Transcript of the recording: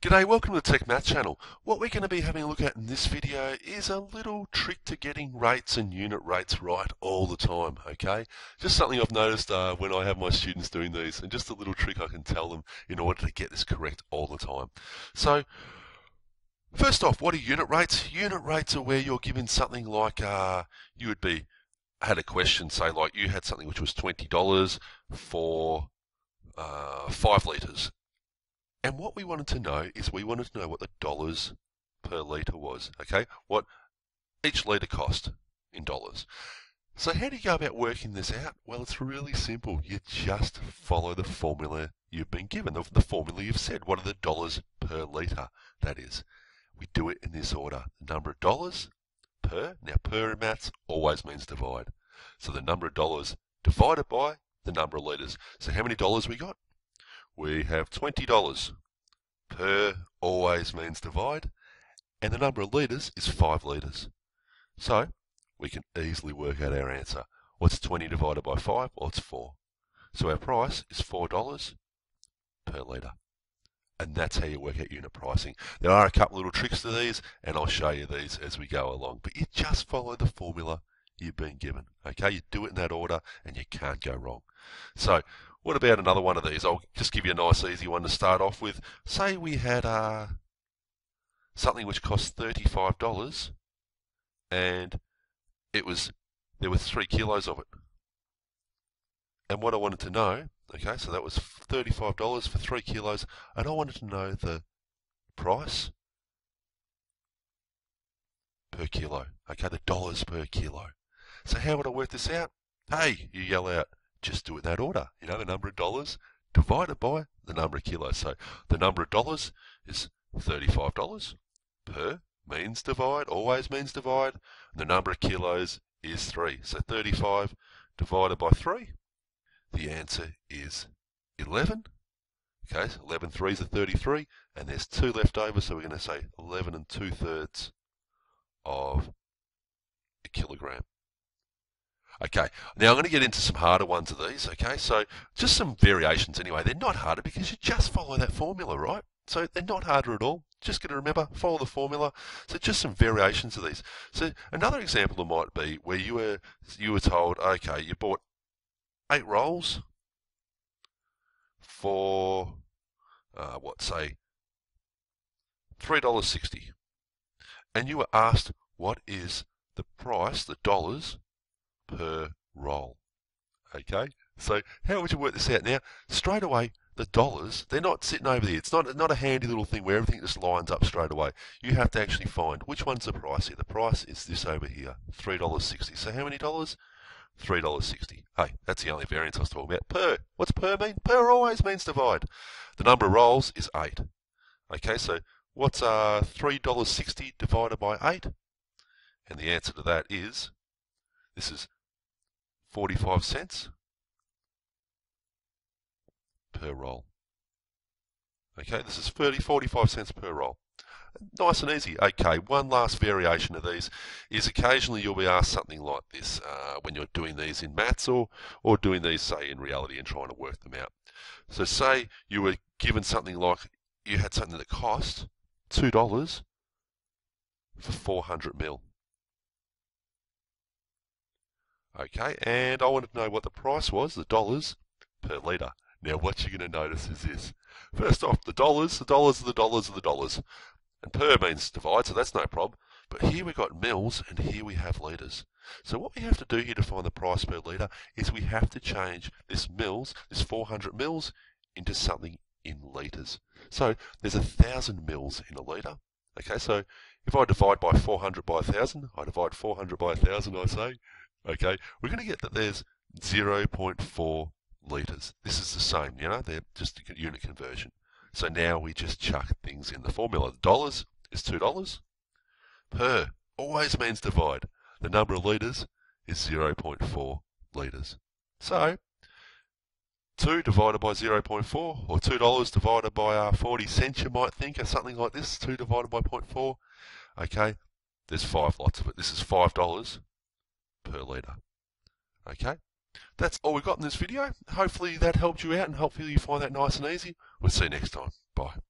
G'day, welcome to the Tech Math Channel. What we're going to be having a look at in this video is a little trick to getting rates and unit rates right all the time, okay? Just something I've noticed when I have my students doing these, and just a little trick I can tell them in order to get this correct all the time. So, first off, what are unit rates? Unit rates are where you're given something like, you would be, had a question, say like you had something which was $20 for 5 litres. And what we wanted to know is we wanted to know what the dollars per litre was, okay? What each litre cost in dollars. So how do you go about working this out? Well, it's really simple. You just follow the formula you've been given, the formula you've said. What are the dollars per litre? That is, we do it in this order. The number of dollars per, now per in maths always means divide. So the number of dollars divided by the number of litres. So how many dollars we got? We have $20. Per always means divide, and the number of litres is 5 litres. So we can easily work out our answer. What's 20 divided by 5? Well, it's 4. So our price is $4 per litre. And that's how you work out unit pricing. There are a couple little tricks to these, and I'll show you these as we go along. But you just follow the formula you've been given. Okay, you do it in that order, and you can't go wrong. So, what about another one of these? I'll just give you a nice easy one to start off with. Say we had something which cost $35 and there were 3 kilos of it. And what I wanted to know, okay, so that was $35 for 3 kilos, and I wanted to know the price per kilo, okay, the dollars per kilo. So how would I work this out? Hey, you yell out. Just do it in that order, you know, the number of dollars divided by the number of kilos. So the number of dollars is $35. Per means divide, always means divide. And the number of kilos is 3. So 35 divided by 3, the answer is 11. Okay, so 11 threes are 33, and there's 2 left over, so we're going to say 11 2/3 of a kilogram. Okay, now I'm going to get into some harder ones of these, okay? So, just some variations anyway. They're not harder because you just follow that formula, right? So, they're not harder at all. Just going to remember, follow the formula. So, just some variations of these. So, another example might be where you were told, okay, you bought 8 rolls for, what, say, $3.60. And you were asked, what is the price, the dollars, per roll. Okay, so how would you work this out now? Straight away, the dollars, they're not sitting over there. It's not a handy little thing where everything just lines up straight away. You have to actually find which one's the price here. The price is this over here, $3.60. So how many dollars? $3.60. Hey, that's the only variance I was talking about. Per. What's per mean? Per always means divide. The number of rolls is 8. Okay, so what's $3.60 divided by 8? And the answer to that is, this is 45 cents per roll. Okay, this is 45 cents per roll. Nice and easy. Okay, one last variation of these is occasionally you'll be asked something like this when you're doing these in maths or doing these, say, in reality and trying to work them out. So say you were given something like you had something that cost $2 for 400 mil. Okay, and I wanted to know what the price was, the dollars per litre. Now what you're going to notice is this. First off, the dollars. And per means divide, so that's no problem. But here we've got mils, and here we have litres. So what we have to do here to find the price per litre is we have to change this mils, this 400 mils, into something in litres. So there's 1,000 mils in a litre. Okay, so if I divide by 400 by 1,000, I divide 400 by 1,000, I say. Okay, we're going to get that there's 0.4 litres. This is the same, you know, they're just a unit conversion. So now we just chuck things in the formula. The dollars is $2. Per always means divide. The number of litres is 0.4 litres. So, 2 divided by 0.4, or $2 divided by 40 cents, you might think, or something like this, 2 divided by 0.4. Okay, there's 5 lots of it. This is $5. Per litre. Okay, that's all we've got in this video. Hopefully that helped you out and hopefully you find that nice and easy. We'll see you next time. Bye.